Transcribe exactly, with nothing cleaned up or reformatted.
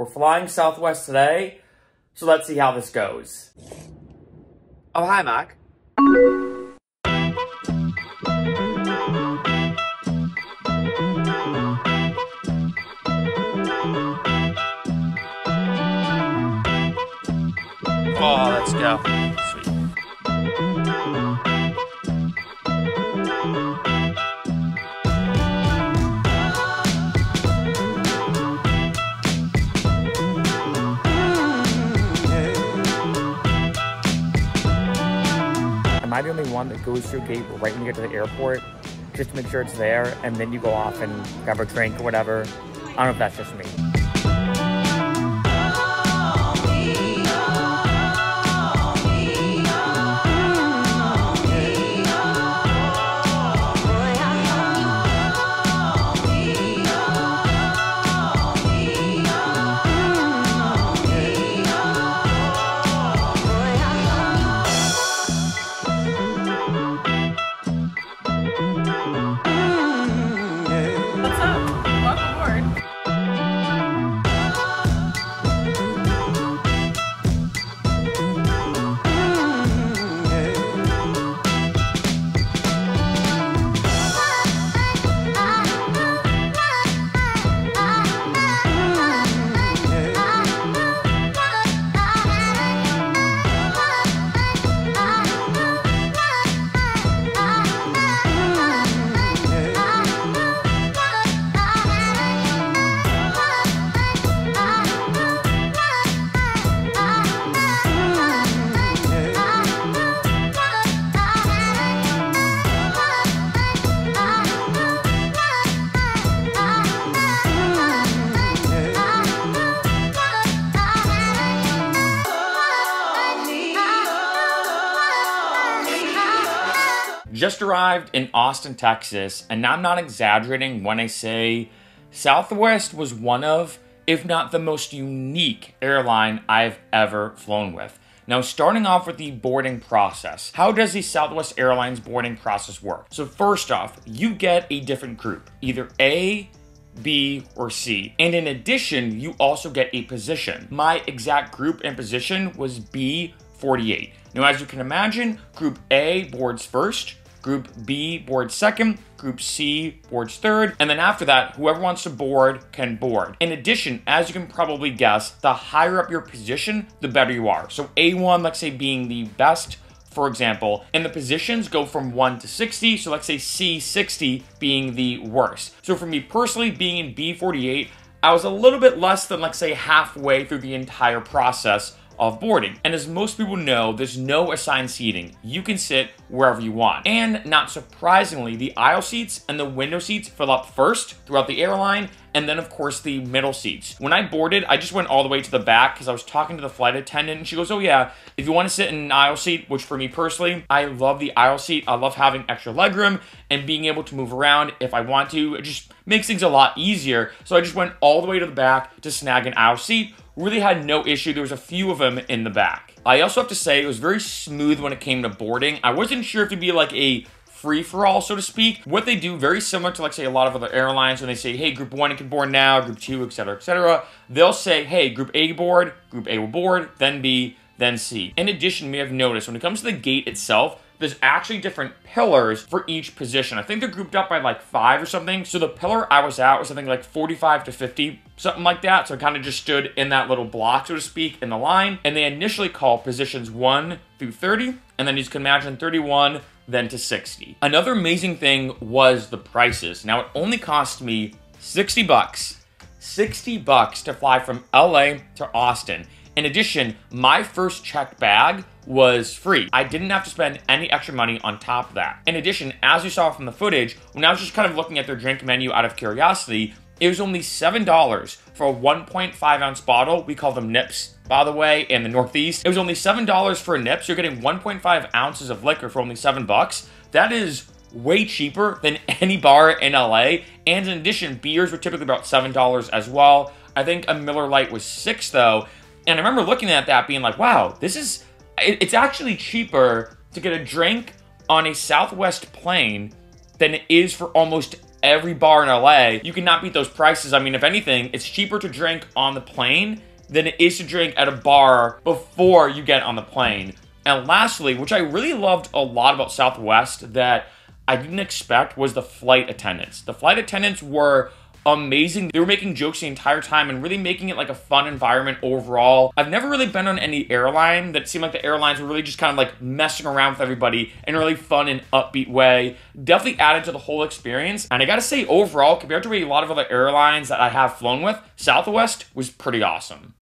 We're flying Southwest today, so let's see how this goes. Oh, hi, Mac. Oh, let's go. Sweet. Am I the only one that goes through gate right when you get to the airport just to make sure it's there, and then you go off and grab a drink or whatever? I don't know if that's just me. Just arrived in Austin, Texas, and I'm not exaggerating when I say Southwest was one of, if not the most unique airline I've ever flown with. Now, starting off with the boarding process. How does the Southwest Airlines boarding process work? So first off, you get a different group, either A, B, or C. And in addition, you also get a position. My exact group and position was B forty-eight. Now, as you can imagine, Group A boards first, Group B boards second, Group C boards third, and then after that, whoever wants to board can board. In addition, as you can probably guess, the higher up your position, the better you are. So A one, let's say, being the best, for example, and the positions go from one to sixty, so let's say C sixty being the worst. So for me personally, being in B forty-eight, I was a little bit less than, let's say, halfway through the entire process of boarding. And as most people know, there's no assigned seating. You can sit wherever you want. And not surprisingly, the aisle seats and the window seats fill up first throughout the airline, and then of course the middle seats. When I boarded, I just went all the way to the back because I was talking to the flight attendant and she goes, oh yeah, if you want to sit in an aisle seat, which for me personally, I love the aisle seat. I love having extra legroom and being able to move around if I want to. It just makes things a lot easier. So I just went all the way to the back to snag an aisle seat. Really had no issue. There was a few of them in the back. I also have to say it was very smooth when it came to boarding. I wasn't sure if it'd be like a free-for-all, so to speak. What they do, very similar to, like, say, a lot of other airlines, when they say, hey, group one, it can board now, group two, et cetera, et cetera. They'll say, hey, group A board, group A will board, then B, then C. In addition, you may have noticed when it comes to the gate itself, there's actually different pillars for each position. I think they're grouped up by like five or something. So the pillar I was at was something like forty-five to fifty, something like that. So I kind of just stood in that little block, so to speak, in the line. And they initially call positions one through thirty. And then you can imagine thirty-one, then to sixty. Another amazing thing was the prices. Now, it only cost me sixty bucks, sixty bucks to fly from L A to Austin. In addition, my first checked bag was free. I didn't have to spend any extra money on top of that. In addition, as you saw from the footage, when I was just kind of looking at their drink menu out of curiosity, it was only seven dollars for a one point five ounce bottle. We call them nips, by the way, in the Northeast. It was only seven dollars for a nip, so you're getting one point five ounces of liquor for only seven bucks. That is way cheaper than any bar in L A. And in addition, beers were typically about seven dollars as well. I think a Miller Lite was six though. And I remember looking at that being like, wow, this is, it's actually cheaper to get a drink on a Southwest plane than it is for almost every bar in L A. You cannot beat those prices. I mean, if anything, it's cheaper to drink on the plane than it is to drink at a bar before you get on the plane. And lastly, which I really loved a lot about Southwest that I didn't expect, was the flight attendants. The flight attendants were amazing. They were making jokes the entire time and really making it like a fun environment overall. I've never really been on any airline that seemed like the airlines were really just kind of like messing around with everybody in a really fun and upbeat way. Definitely added to the whole experience. And I gotta say, overall, compared to a lot of other airlines that I have flown with, Southwest was pretty awesome.